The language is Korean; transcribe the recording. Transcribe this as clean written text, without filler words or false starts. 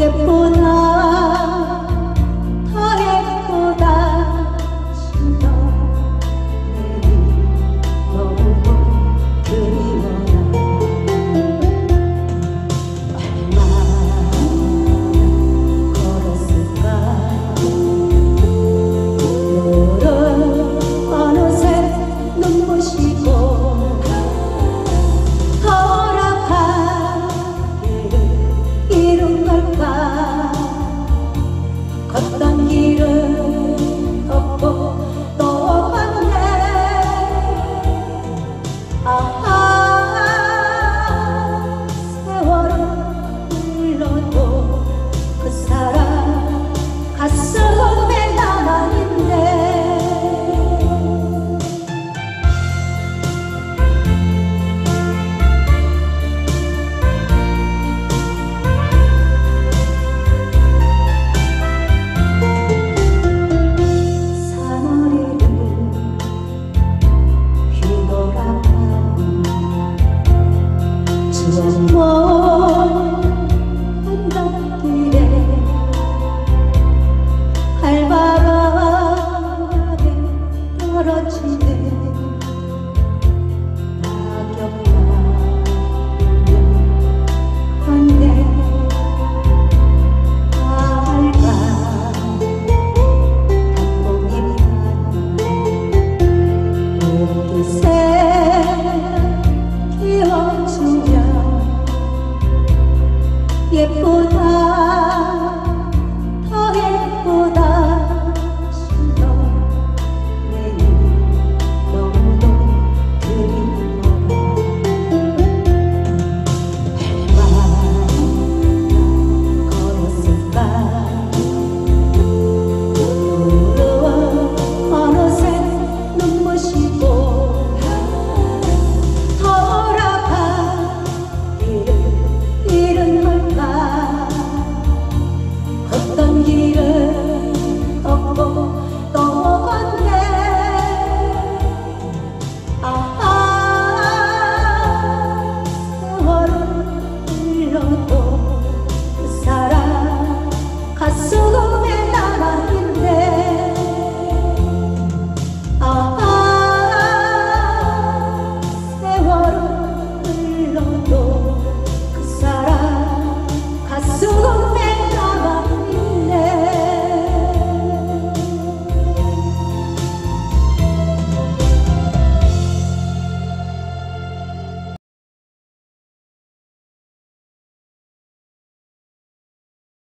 예쁘다 더 예쁘다 진짜 내리 너무 그리워나 얼마나 걸었을까 오늘은 어느새 눈부시고 걷던 길을 걷고 또 왔네 아하 세월을 흘러도 그 사람 가슴에 남아있네 떨어지네